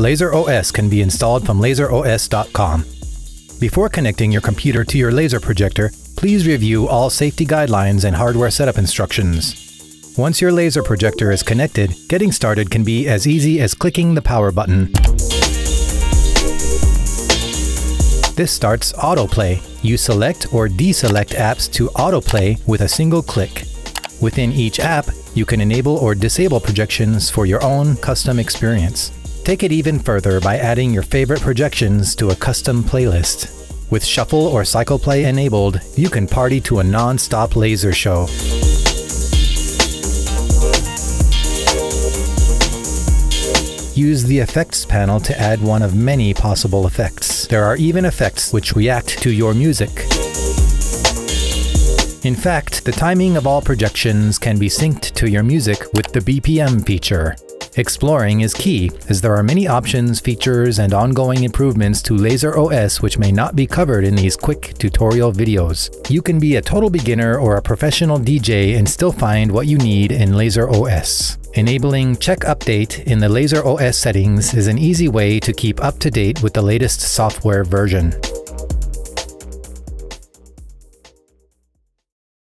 LaserOS can be installed from laseros.com. Before connecting your computer to your laser projector, please review all safety guidelines and hardware setup instructions. Once your laser projector is connected, getting started can be as easy as clicking the power button. This starts autoplay. You select or deselect apps to autoplay with a single click. Within each app, you can enable or disable projections for your own custom experience. Take it even further by adding your favorite projections to a custom playlist. With shuffle or cycle play enabled, you can party to a non-stop laser show. Use the effects panel to add one of many possible effects. There are even effects which react to your music. In fact, the timing of all projections can be synced to your music with the BPM feature. Exploring is key, as there are many options, features, and ongoing improvements to LaserOS which may not be covered in these quick tutorial videos. You can be a total beginner or a professional DJ and still find what you need in LaserOS. Enabling Check Update in the LaserOS settings is an easy way to keep up to date with the latest software version.